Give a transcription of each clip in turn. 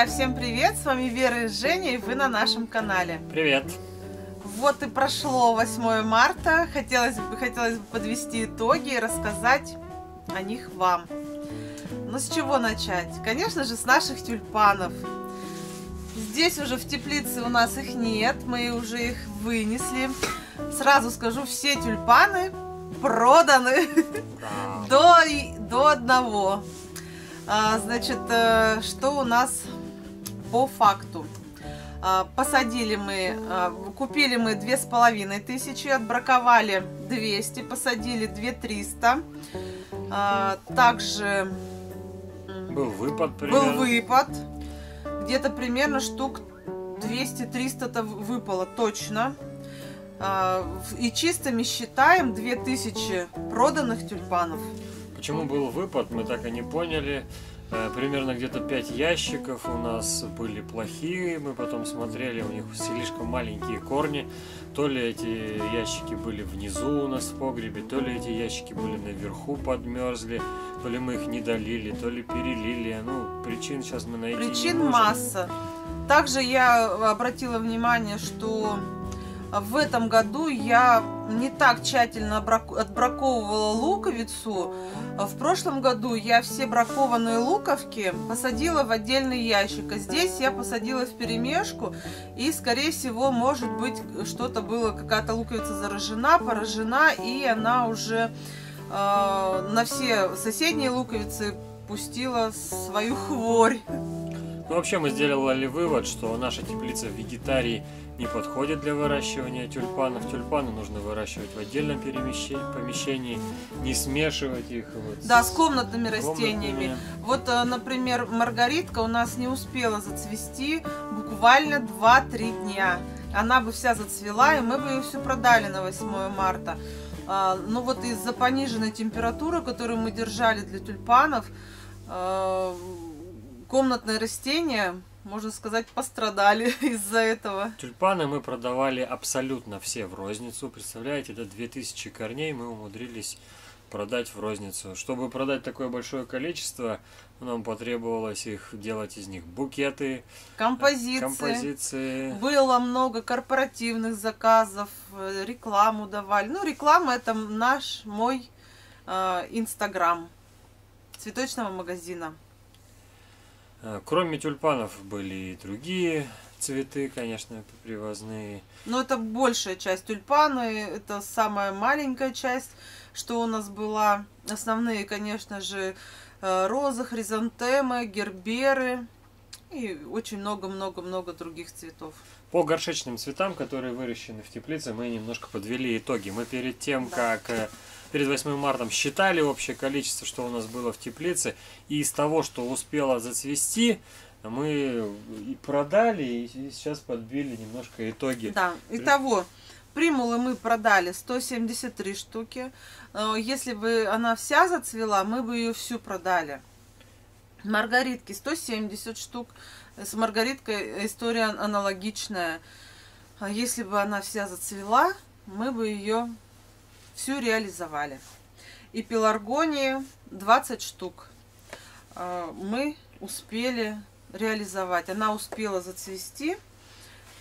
Друзья, всем привет! С вами Вера и Женя, и вы на нашем канале. Привет! Вот и прошло 8 марта. Хотелось бы подвести итоги и рассказать о них вам. Но с чего начать? Конечно же, с наших тюльпанов. Здесь уже в теплице у нас их нет, мы уже их вынесли. Сразу скажу, все тюльпаны проданы до одного. Значит, что у нас по факту? Посадили мы, купили мы 2500, отбраковали 200, посадили 2300. Также был выпад. Где-то примерно штук 200-300 выпало точно. И чистыми считаем 2000 проданных тюльпанов. Почему был выпад, мы так и не поняли. Примерно где-то 5 ящиков у нас были плохие, мы потом смотрели, у них слишком маленькие корни. То ли эти ящики были внизу у нас в погребе, то ли эти ящики были наверху, подмерзли, то ли мы их не долили, то ли перелили. Ну, причин сейчас мы найти не можем. Причин масса. Также я обратила внимание, что в этом году я не так тщательно отбраковывала луковицу. В прошлом году я все бракованные луковки посадила в отдельный ящик, а здесь я посадила в перемешку, и, скорее всего, может быть, что-то было, какая-то луковица заражена, поражена, и она уже на все соседние луковицы пустила свою хворь. Ну, вообще мы сделали вывод, что наша теплица Вегетарий не подходит для выращивания тюльпанов. Тюльпаны нужно выращивать в отдельном помещении, не смешивать их. Вот да, с комнатными растениями. Вот, например, маргаритка у нас не успела зацвести буквально 2-3 дня. Она бы вся зацвела, и мы бы ее все продали на 8 марта. Но вот из-за пониженной температуры, которую мы держали для тюльпанов, комнатные растения, можно сказать, пострадали из-за этого. Тюльпаны мы продавали абсолютно все в розницу. Представляете, до 2000 корней мы умудрились продать в розницу. Чтобы продать такое большое количество, нам потребовалось их делать из них букеты, композиции. Было много корпоративных заказов, рекламу давали. Ну, реклама — это наш, мой Инстаграм цветочного магазина. Кроме тюльпанов были и другие цветы, конечно, привозные. Но это большая часть тюльпаны, это самая маленькая часть, что у нас была. Основные, конечно же, розы, хризантемы, герберы и очень много-много-много других цветов. По горшечным цветам, которые выращены в теплице, мы немножко подвели итоги. Мы перед тем, как... Перед 8 марта считали общее количество, что у нас было в теплице. И из того, что успело зацвести, мы и продали, и сейчас подбили немножко итоги. Да, итого, примулы мы продали 173 штуки. Если бы она вся зацвела, мы бы ее всю продали. Маргаритки 170 штук. С маргариткой история аналогичная. Если бы она вся зацвела, мы бы ее... всю реализовали. И пеларгонии 20 штук мы успели реализовать. Она успела зацвести,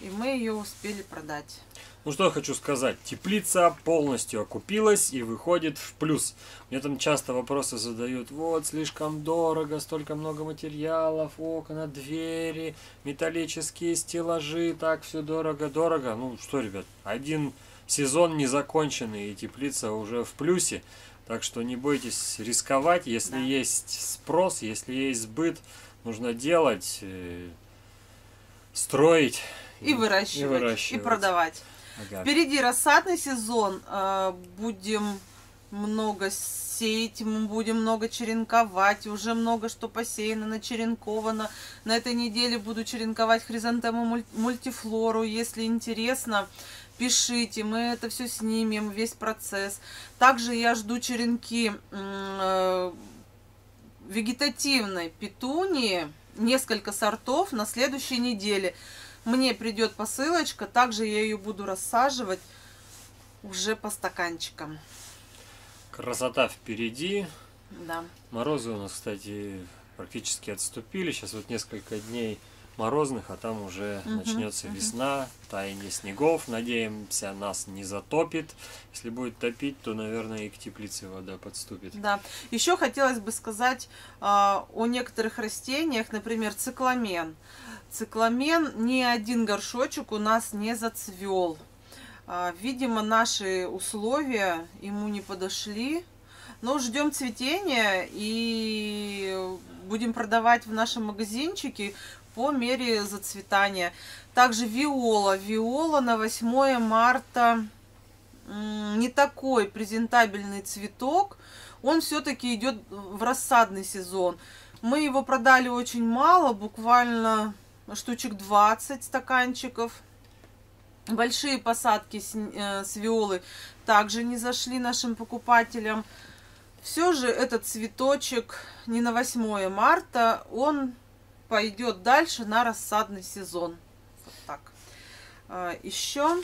и мы ее успели продать. Ну что я хочу сказать, теплица полностью окупилась и выходит в плюс. Мне там часто вопросы задают: вот слишком дорого, столько много материалов, окна, двери, металлические стеллажи, так все дорого-дорого. Ну что, ребят, один сезон не законченный, и теплица уже в плюсе. Так что не бойтесь рисковать. Если есть спрос, если есть сбыт, нужно делать, строить и выращивать, и продавать. Ага. Впереди рассадный сезон. Будем много сеять, будем много черенковать. Уже много что посеяно, начеренковано. На этой неделе буду черенковать хризантему мультифлору. Если интересно, пишите, мы это все снимем, весь процесс. Также я жду черенки вегетативной петунии, несколько сортов, на следующей неделе. Мне придет посылочка, также я ее буду рассаживать уже по стаканчикам. Красота впереди. Да. Морозы у нас, кстати, практически отступили. Сейчас вот несколько дней морозных, а там уже начнется весна, таяние снегов. Надеемся, нас не затопит. Если будет топить, то, наверное, и к теплице вода подступит. Да. Еще хотелось бы сказать о некоторых растениях, например, цикламен. Цикламен ни один горшочек у нас не зацвел. Видимо, наши условия ему не подошли. Но ждем цветения и будем продавать в нашем магазинчике по мере зацветания. Также виола. Виола на 8 марта не такой презентабельный цветок. Он все-таки идет в рассадный сезон. Мы его продали очень мало, буквально штучек 20 стаканчиков. Большие посадки с виолы также не зашли нашим покупателям. Все же этот цветочек не на 8 марта, он пойдет дальше на рассадный сезон. Вот так. Еще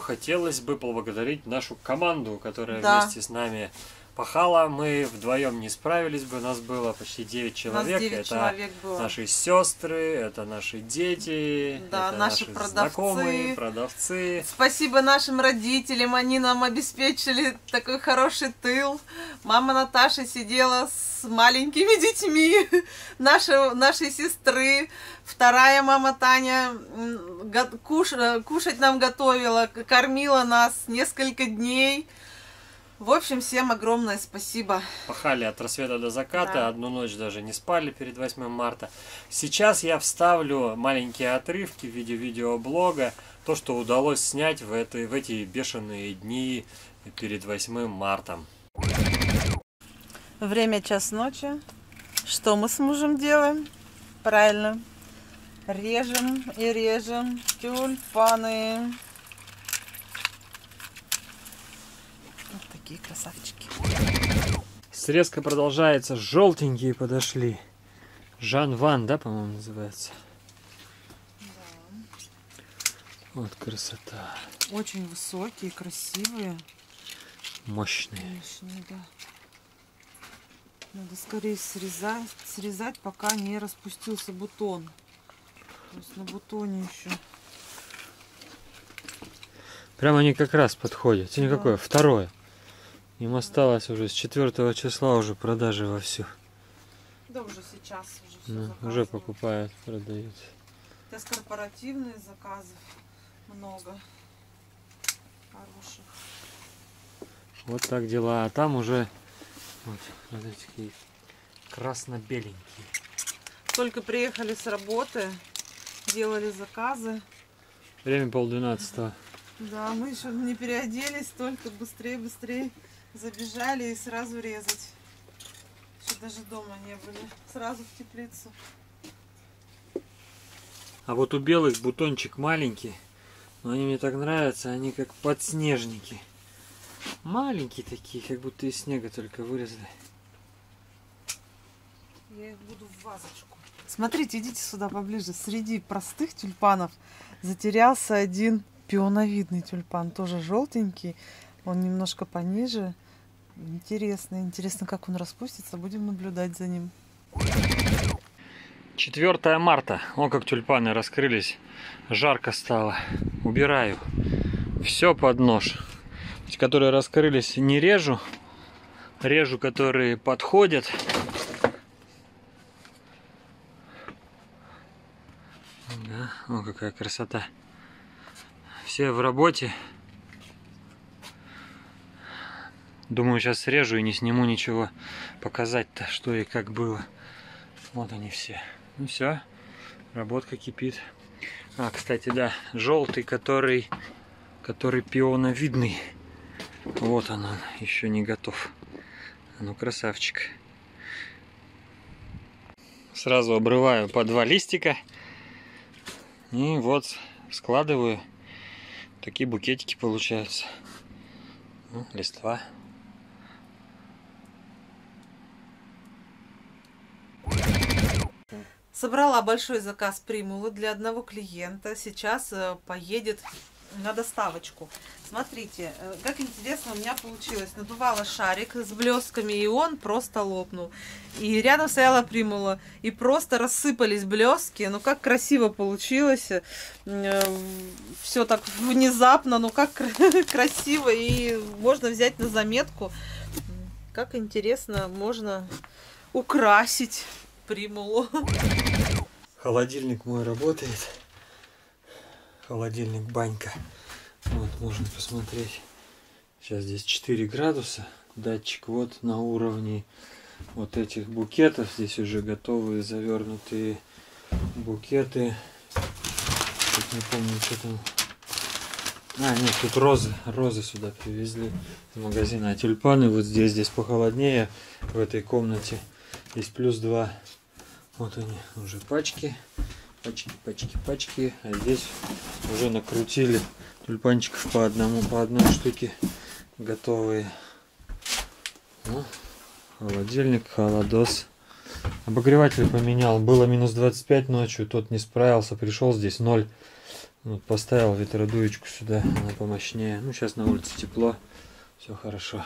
хотелось бы поблагодарить нашу команду, которая вместе с нами пахала. Мы вдвоем не справились бы, нас было почти 9 человек. 9 человек было. Наши сестры, это наши дети, это наши продавцы. Знакомые, продавцы. Спасибо нашим родителям, они нам обеспечили такой хороший тыл. Мама Наташа сидела с маленькими детьми нашей сестры. Вторая мама Таня кушать нам готовила, кормила нас несколько дней. В общем, всем огромное спасибо. Пахали от рассвета до заката, одну ночь даже не спали перед 8 марта. Сейчас я вставлю маленькие отрывки в виде видеоблога, то, что удалось снять в эти бешеные дни перед 8 марта. Время час ночи. Что мы с мужем делаем? Правильно. Режем и режем тюльпаны. Красавчики. Срезка продолжается. Желтенькие подошли. Жан Ван, да, по-моему, называется? Да. Вот красота. Очень высокие, красивые. Мощные. Мощные, да. Надо скорее срезать, пока не распустился бутон. То есть на бутоне еще. Прямо они как раз подходят. Это никакое. Второе. Им осталось уже с 4 числа уже продажи вовсю. Да, уже сейчас. Уже, уже покупают, продают. Сейчас корпоративные заказы много. Хороших. Вот так дела. А там уже вот такие красно-беленькие. Только приехали с работы, делали заказы. Время 11:30. Да, мы еще не переоделись, только быстрее. Забежали и сразу резать. Еще даже дома не были. Сразу в теплицу. А вот у белых бутончик маленький. Но они мне так нравятся. Они как подснежники. Маленькие такие, как будто из снега только вырезали. Я их буду в вазочку. Смотрите, идите сюда поближе. Среди простых тюльпанов затерялся один пионовидный тюльпан. Тоже желтенький. Он немножко пониже. Интересно, как он распустится. Будем наблюдать за ним. 4 марта. О, как тюльпаны раскрылись. Жарко стало. Убираю. Все под нож. Те, которые раскрылись, не режу. Режу, которые подходят. Да. О, какая красота. Все в работе. Думаю, сейчас срежу и не сниму ничего показать-то, что и как было. Вот они все. Ну все, работка кипит. А, кстати, да, желтый, который пионовидный. Вот он, еще не готов. Ну, красавчик. Сразу обрываю по 2 листика. И вот складываю. Такие букетики получаются. Ну, листва. Собрала большой заказ примулы для одного клиента. Сейчас поедет на доставочку. Смотрите, как интересно у меня получилось. Надувала шарик с блестками, и он просто лопнул. И рядом стояла примула, и просто рассыпались блестки. Ну, как красиво получилось. Все так внезапно, ну, как красиво. И можно взять на заметку, как интересно можно украсить примулу. Холодильник мой работает. Холодильник, банька. Вот, можно посмотреть. Сейчас здесь 4 градуса. Датчик вот на уровне вот этих букетов. Здесь уже готовые завернутые букеты. Тут не помню, что там. А, нет, тут розы. Розы сюда привезли из магазина. А тюльпаны вот здесь. Здесь похолоднее в этой комнате. Здесь +2. Вот они уже пачки. Пачки. А здесь уже накрутили тюльпанчиков по одной штуке готовые. Ну, холодильник, холодос. Обогреватель поменял. Было -25 ночью. Тот не справился. Пришел, здесь 0. Вот, поставил ветродуечку сюда. Она помощнее. Ну, сейчас на улице тепло. Все хорошо.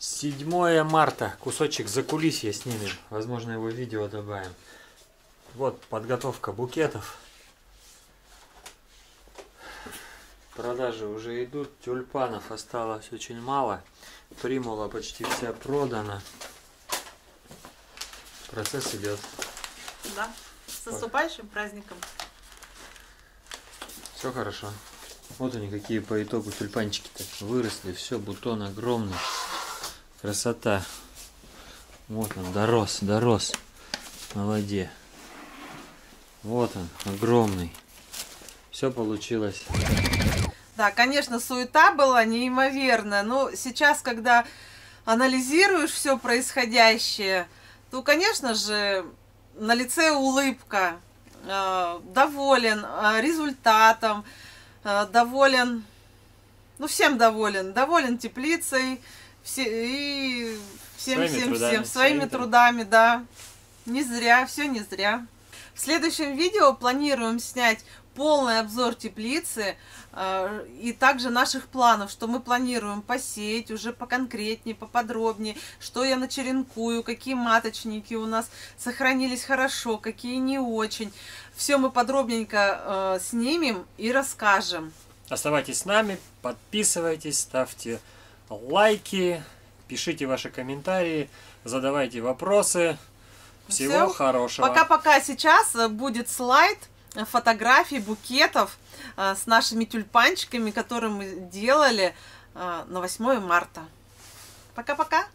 7 марта. Кусочек закулисья снимем. Возможно, его видео добавим. Вот подготовка букетов. Продажи уже идут. Тюльпанов осталось очень мало. Примула почти вся продана. Процесс идет. Да. С наступающим праздником. Все хорошо. Вот они какие по итогу тюльпанчики-то выросли. Все, бутон огромный. Красота. Вот он, дорос. Молодец. Вот он, огромный. Все получилось. Да, конечно, суета была неимоверная, но сейчас, когда анализируешь все происходящее, то, конечно же, на лице улыбка, доволен результатом, доволен, ну, всем доволен, теплицей, своими трудами, да. Не зря, все не зря. В следующем видео планируем снять полный обзор теплицы и также наших планов, что мы планируем посеять уже поконкретнее, поподробнее, что я начеренкую, какие маточники у нас сохранились хорошо, какие не очень. Все мы подробненько снимем и расскажем. Оставайтесь с нами, подписывайтесь, ставьте лайки, пишите ваши комментарии, задавайте вопросы. Всего хорошего. Пока-пока. Сейчас будет слайд фотографий, букетов с нашими тюльпанчиками, которые мы делали на 8 марта. Пока-пока.